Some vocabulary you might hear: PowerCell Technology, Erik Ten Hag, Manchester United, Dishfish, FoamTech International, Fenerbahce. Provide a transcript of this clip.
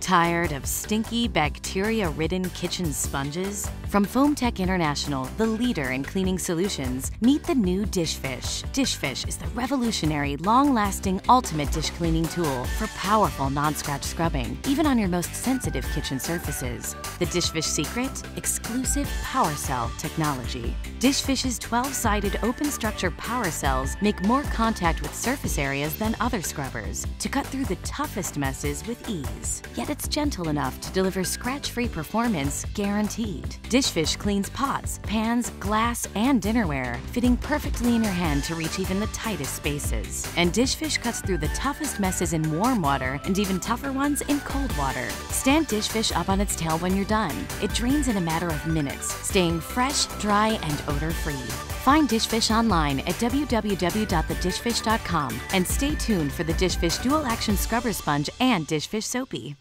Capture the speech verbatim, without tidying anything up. Tired of stinky, bacteria-ridden kitchen sponges? From FoamTech International, the leader in cleaning solutions, meet the new Dishfish. Dishfish is the revolutionary, long-lasting, ultimate dish cleaning tool for powerful non-scratch scrubbing, even on your most sensitive kitchen surfaces. The Dishfish secret? Exclusive PowerCell technology. Dishfish's twelve-sided open structure PowerCells make more contact with surface areas than other scrubbers to cut through the toughest messes with ease. Yet it's It's gentle enough to deliver scratch-free performance guaranteed. Dishfish cleans pots, pans, glass, and dinnerware, fitting perfectly in your hand to reach even the tightest spaces. And Dishfish cuts through the toughest messes in warm water and even tougher ones in cold water. Stand Dishfish up on its tail when you're done. It drains in a matter of minutes, staying fresh, dry, and odor-free. Find Dishfish online at w w w dot the dishfish dot com and stay tuned for the Dishfish Dual Action Scrubber Sponge and Dishfish Soapy.